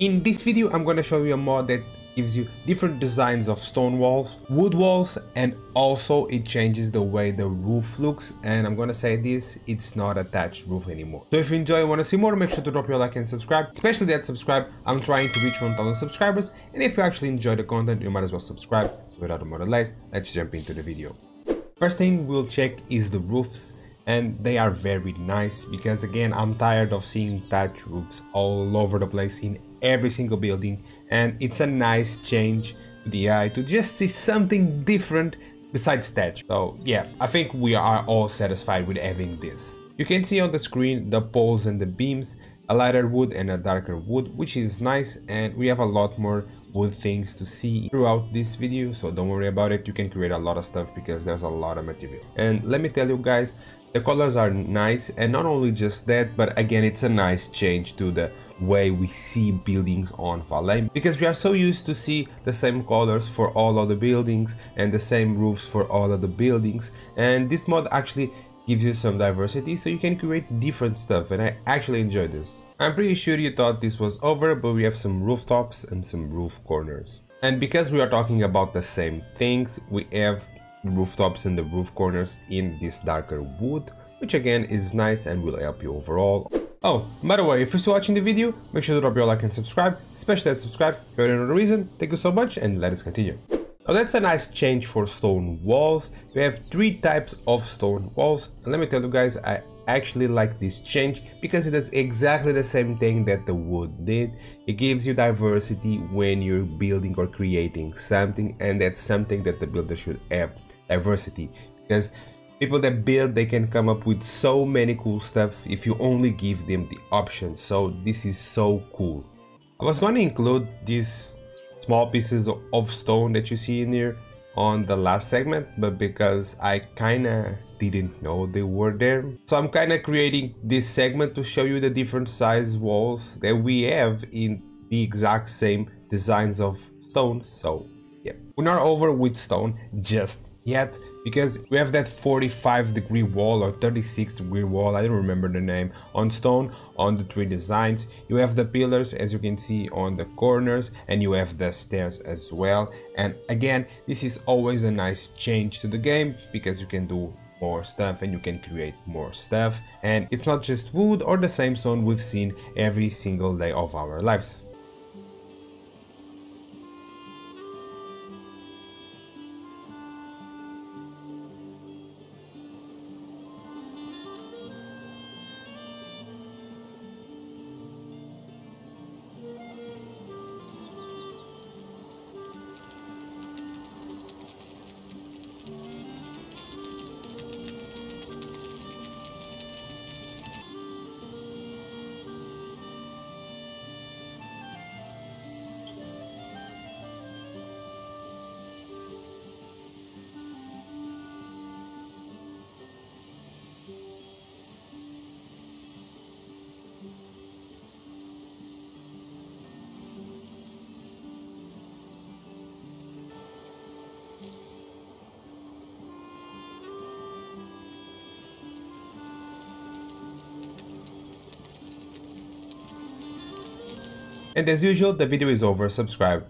In this video, I'm going to show you a mod that gives you different designs of stone walls, wood walls, and also it changes the way the roof looks. And I'm going to say this, it's not attached roof anymore. So if you enjoy and want to see more, make sure to drop your like and subscribe, especially that subscribe. I'm trying to reach 1,000 subscribers. And if you actually enjoy the content, you might as well subscribe. So without more delays, let's jump into the video. First thing we'll check is the roofs. And they are very nice because, again, I'm tired of seeing thatch roofs all over the place in every single building, and it's a nice change to the eye to just see something different besides thatch. So yeah, I think we are all satisfied with having this. You can see on the screen the poles and the beams, a lighter wood and a darker wood, which is nice, and we have a lot more wood things to see throughout this video, so don't worry about it. You can create a lot of stuff because there's a lot of material. And let me tell you guys, the colors are nice, and not only just that, but again, it's a nice change to the way we see buildings on Valheim, because we are so used to see the same colors for all of the buildings and the same roofs for all of the buildings, and this mod actually gives you some diversity so you can create different stuff, and I actually enjoy this. I'm pretty sure you thought this was over, but we have some rooftops and some roof corners, and because we are talking about the same things, we have rooftops and the roof corners in this darker wood, which again is nice and will help you overall. Oh, by the way, if you're still watching the video, make sure to drop your like and subscribe, especially that subscribe if you already know the reason. Thank you so much, and let us continue. Now that's a nice change for stone walls. We have three types of stone walls, and let me tell you guys, I actually like this change because it does exactly the same thing that the wood did. It gives you diversity when you're building or creating something, and that's something that the builder should have, diversity, because people that build, they can come up with so many cool stuff if you only give them the option. So this is so cool. I was going to include these small pieces of stone that you see in here on the last segment, but because I kind of didn't know they were there, so I'm kind of creating this segment to show you the different size walls that we have in the exact same designs of stone. So yeah, we're not over with stone just yet, because we have that 45-degree wall or 36-degree wall, I don't remember the name, on stone on the three designs. You have the pillars, as you can see, on the corners, and you have the stairs as well. And again, this is always a nice change to the game because you can do more stuff and you can create more stuff, and it's not just wood or the same stone we've seen every single day of our lives. And as usual, the video is over. Subscribe.